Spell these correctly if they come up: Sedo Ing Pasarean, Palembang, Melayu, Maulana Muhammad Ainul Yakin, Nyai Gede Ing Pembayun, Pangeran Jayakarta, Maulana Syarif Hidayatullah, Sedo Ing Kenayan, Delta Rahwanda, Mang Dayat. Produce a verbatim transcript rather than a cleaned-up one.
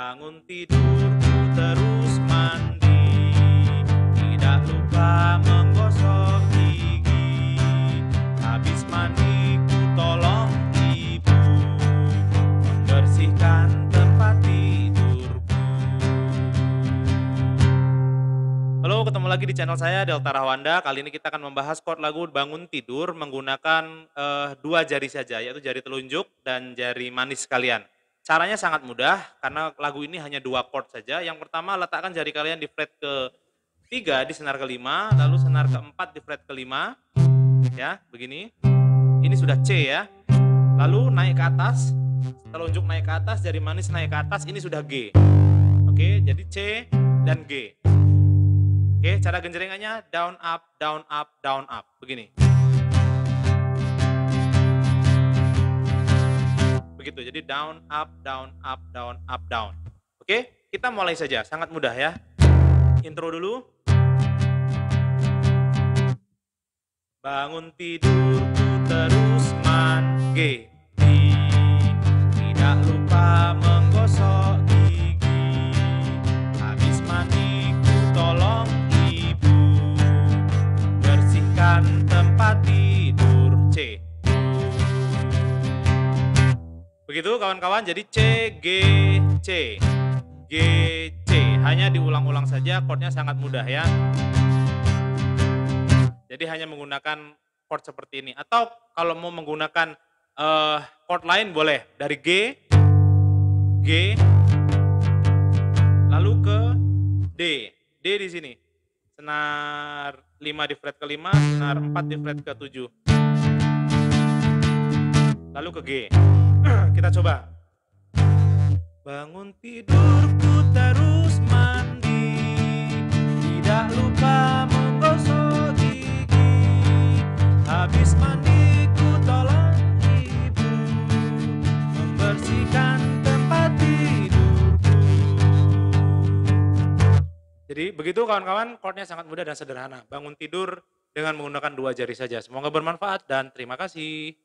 bangun tidur ku terus mandi, tidak lupa menggosok gigi, habis mandi ku tolong ibu membersihkan tempat tidurku. Halo, ketemu lagi di channel saya Delta Rahwanda. Kali ini kita akan membahas chord lagu bangun tidur menggunakan eh, dua jari saja, yaitu jari telunjuk dan jari manis kalian. Caranya sangat mudah, karena lagu ini hanya dua chord saja. Yang pertama, letakkan jari kalian di fret ketiga di senar kelima, lalu senar keempat di fret kelima. Ya, begini. Ini sudah C ya. Lalu naik ke atas, telunjuk naik ke atas, jari manis naik ke atas, ini sudah G. Oke, jadi C dan G. Oke, cara genjrengannya down up, down up, down up. Begini. Begitu, jadi down, up, down, up, down, up, down. Oke, kita mulai saja, sangat mudah ya. Intro dulu. Bangun tidur ku terus mandi, tidak lupa menggosok gigi, habis mandi ku tolong ibu bersihkan tempat tidur. C. Begitu kawan-kawan, jadi C, G, C, G, C. Hanya diulang-ulang saja, chordnya sangat mudah ya. Jadi hanya menggunakan chord seperti ini. Atau kalau mau menggunakan uh, chord lain boleh. Dari G, G, lalu ke D. D di sini. Senar lima di fret kelima, senar empat di fret ketujuh. Lalu ke G. Kita coba. Bangun tidurku terus mandi, tidak lupa menggosok gigi, habis mandi ku tolong ibu membersihkan tempat tidurku. Jadi begitu kawan-kawan, chordnya sangat mudah dan sederhana. Bangun tidur dengan menggunakan dua jari saja. Semoga bermanfaat dan terima kasih.